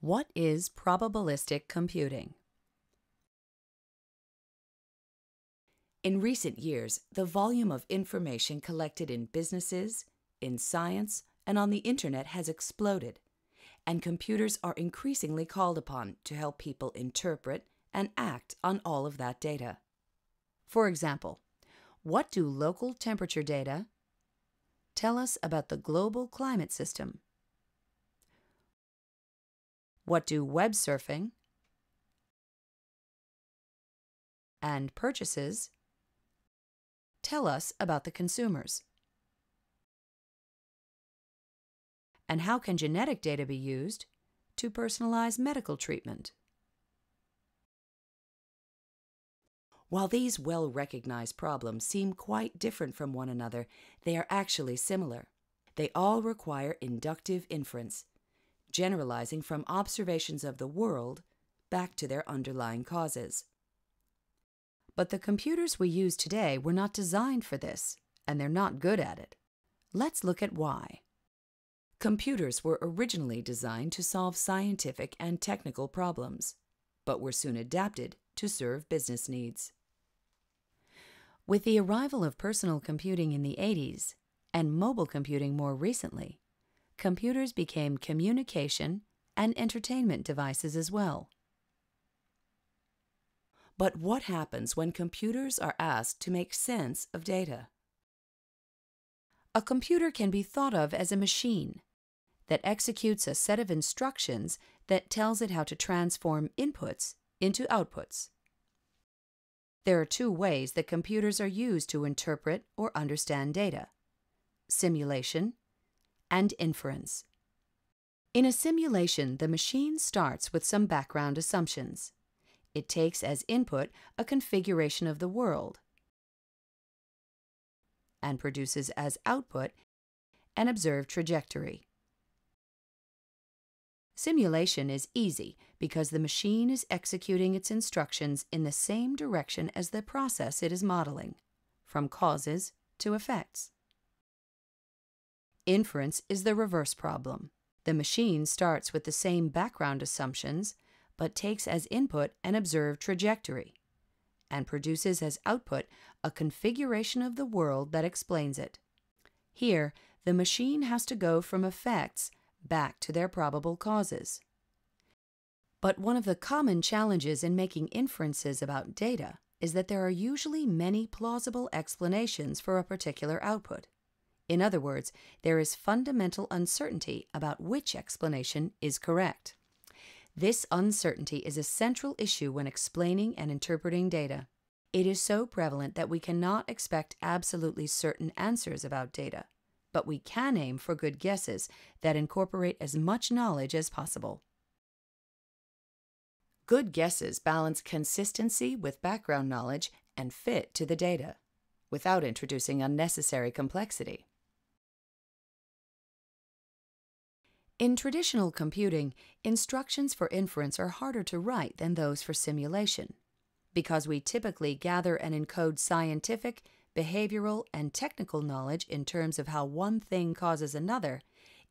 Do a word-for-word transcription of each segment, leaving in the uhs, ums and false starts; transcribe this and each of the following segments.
What is probabilistic computing? In recent years, the volume of information collected in businesses, in science, and on the internet has exploded, and computers are increasingly called upon to help people interpret and act on all of that data. For example, what do local temperature data tell us about the global climate system? What do web surfing and purchases tell us about the consumers? And how can genetic data be used to personalize medical treatment? While these well-recognized problems seem quite different from one another, they are actually similar. They all require inductive inference, generalizing from observations of the world back to their underlying causes. But the computers we use today were not designed for this, and they're not good at it. Let's look at why. Computers were originally designed to solve scientific and technical problems, but were soon adapted to serve business needs. With the arrival of personal computing in the eighties and mobile computing more recently, computers became communication and entertainment devices as well. But what happens when computers are asked to make sense of data? A computer can be thought of as a machine that executes a set of instructions that tells it how to transform inputs into outputs. There are two ways that computers are used to interpret or understand data: simulation and inference. In a simulation, the machine starts with some background assumptions. It takes as input a configuration of the world and produces as output an observed trajectory. Simulation is easy because the machine is executing its instructions in the same direction as the process it is modeling, from causes to effects. Inference is the reverse problem. The machine starts with the same background assumptions, but takes as input an observed trajectory and produces as output a configuration of the world that explains it. Here, the machine has to go from effects back to their probable causes. But one of the common challenges in making inferences about data is that there are usually many plausible explanations for a particular output. In other words, there is fundamental uncertainty about which explanation is correct. This uncertainty is a central issue when explaining and interpreting data. It is so prevalent that we cannot expect absolutely certain answers about data, but we can aim for good guesses that incorporate as much knowledge as possible. Good guesses balance consistency with background knowledge and fit to the data, without introducing unnecessary complexity. In traditional computing, instructions for inference are harder to write than those for simulation, because we typically gather and encode scientific, behavioral, and technical knowledge in terms of how one thing causes another.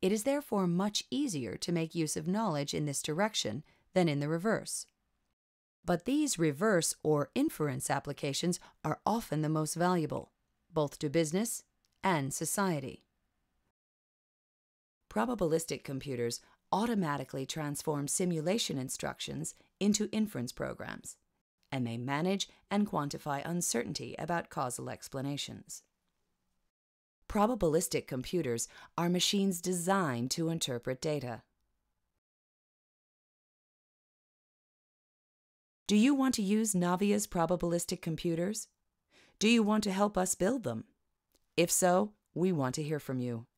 It is therefore much easier to make use of knowledge in this direction than in the reverse. But these reverse or inference applications are often the most valuable, both to business and society. Probabilistic computers automatically transform simulation instructions into inference programs, and they manage and quantify uncertainty about causal explanations. Probabilistic computers are machines designed to interpret data. Do you want to use Navia's probabilistic computers? Do you want to help us build them? If so, we want to hear from you.